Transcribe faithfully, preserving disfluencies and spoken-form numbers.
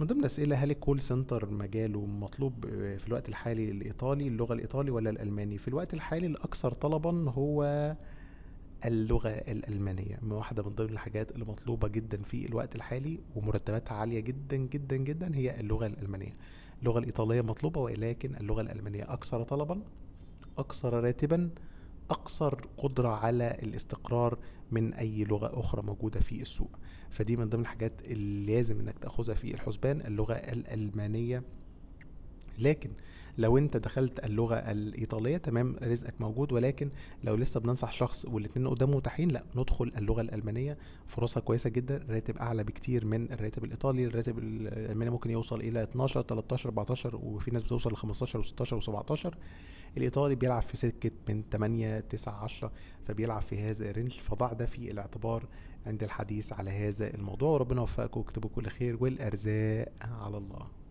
من ضمن الأسئلة، هل الكول سنتر مجاله مطلوب في الوقت الحالي الإيطالي، اللغة الإيطالي ولا الألماني؟ في الوقت الحالي الأكثر طلبا هو اللغة الألمانية، واحدة من ضمن الحاجات اللي مطلوبة جدا في الوقت الحالي ومرتباتها عالية جدا جدا جدا هي اللغة الألمانية. اللغة الإيطالية مطلوبة ولكن اللغة الألمانية أكثر طلبا، أكثر راتبا، أكثر قدرة على الاستقرار من أي لغة أخرى موجودة في السوق. فدي من ضمن الحاجات اللي لازم إنك تأخذها في الحسبان، اللغة الألمانية. لكن لو انت دخلت اللغة الإيطالية تمام، رزقك موجود، ولكن لو لسه بننصح شخص والاتنين قدامه متاحين، لا ندخل اللغة الألمانية، فرصها كويسة جدا، راتب أعلى بكتير من الراتب الإيطالي. الراتب الألماني ممكن يوصل إلى اتناشر تلتاشر اربعتاشر وفي ناس بتوصل ل خمستاشر وستاشر وسبعتاشر. الإيطالي بيلعب في سكة من تمانية تسعة عشرة، فبيلعب في هذا الرينج، فضع ده في الاعتبار عند الحديث على هذا الموضوع. وربنا يوفقكم ويكتبوا كل خير، والأرزاق على الله.